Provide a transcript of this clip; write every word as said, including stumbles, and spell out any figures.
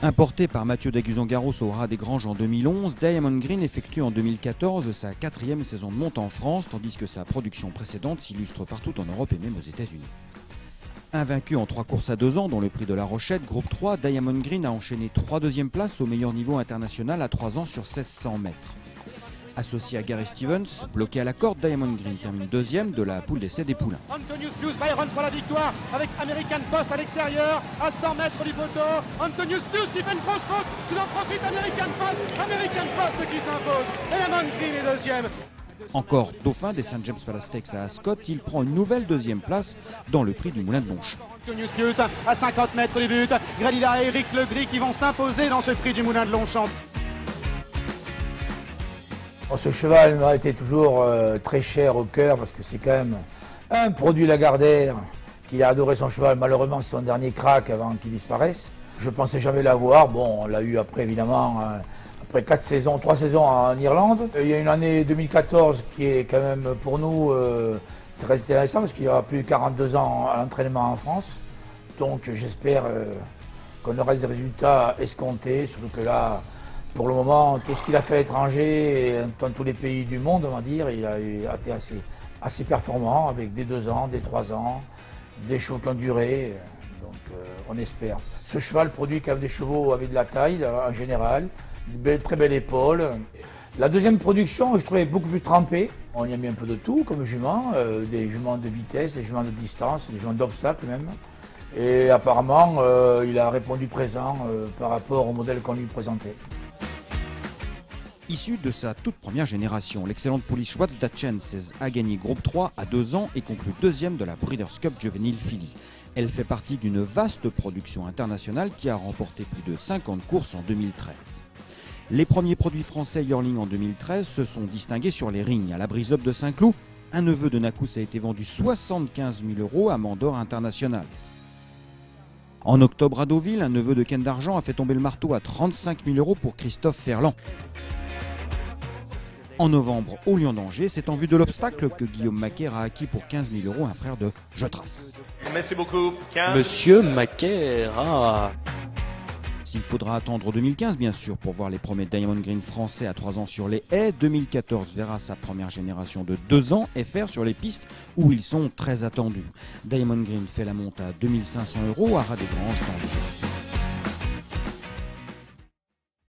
Importé par Mathieu Daguzan-Garros au Haras des Granges en deux mille onze, Diamond Green effectue en deux mille quatorze sa quatrième saison de monte en France, tandis que sa production précédente s'illustre partout en Europe et même aux États-Unis. Invaincu en trois courses à deux ans, dont le prix de la Rochette, groupe trois, Diamond Green a enchaîné trois deuxièmes places au meilleur niveau international à trois ans sur mille six cents mètres. Associé à Gary Stevens, bloqué à la corde, Diamond Green termine deuxième de la poule d'essai des poulains. Anthonyus Plus, Byron pour la victoire avec American Post à l'extérieur, à cent mètres du poteau. Anthonyus Plus qui fait une grosse faute, tu en profites American Post, American Post qui s'impose. Diamond Green est deuxième. Encore dauphin des Saint James Palace Stakes à Ascot, il prend une nouvelle deuxième place dans le prix du Moulin de Longchamp. Anthonyus Plus à cinquante mètres du but, Gralila et Eric Legris qui vont s'imposer dans ce prix du Moulin de Longchamp. Ce cheval m'a été toujours euh, très cher au cœur parce que c'est quand même un produit Lagardère qui a adoré son cheval. Malheureusement, c'est son dernier crack avant qu'il disparaisse. Je ne pensais jamais l'avoir. Bon, on l'a eu après, évidemment, euh, après quatre saisons, trois saisons en Irlande. Il y a une année deux mille quatorze qui est quand même pour nous euh, très intéressante parce qu'il y a plus de quarante-deux ans à l'entraînement en France. Donc j'espère euh, qu'on aura des résultats escomptés, surtout que là, pour le moment, tout ce qu'il a fait à l'étranger, dans tous les pays du monde, on va dire, il a été assez, assez performant avec des deux ans, des trois ans, des chevaux qui ont duré. Donc euh, on espère. Ce cheval produit quand même des chevaux avec de la taille en général, une belle, très belle épaule. La deuxième production, je trouvais beaucoup plus trempée. On y a mis un peu de tout comme jument, euh, des juments de vitesse, des juments de distance, des juments d'obstacles même. Et apparemment, euh, il a répondu présent euh, par rapport au modèle qu'on lui présentait. Issu de sa toute première génération, l'excellente poule Schwartz Dachenses a gagné groupe trois à deux ans et conclut deuxième de la Breeders' Cup Juvenile Philly. Elle fait partie d'une vaste production internationale qui a remporté plus de cinquante courses en deux mille treize. Les premiers produits français yearling en deux mille treize se sont distingués sur les rings. À la Brise-Up de Saint-Cloud, un neveu de Nacous a été vendu soixante-quinze mille euros à Mandor International. En octobre à Deauville, un neveu de Ken d'Argent a fait tomber le marteau à trente-cinq mille euros pour Christophe Ferland. En novembre, au Lion d'Angers, c'est en vue de l'obstacle que Guillaume Macaire a acquis pour quinze mille euros un frère de Je Trace. Merci beaucoup. quinze Monsieur Macaire. Ah. S'il faudra attendre deux mille quinze, bien sûr, pour voir les premiers Diamond Green français à trois ans sur les haies, deux mille quatorze verra sa première génération de deux ans F R sur les pistes où ils sont très attendus. Diamond Green fait la monte à deux mille cinq cents euros à Radégrange dans le jeu.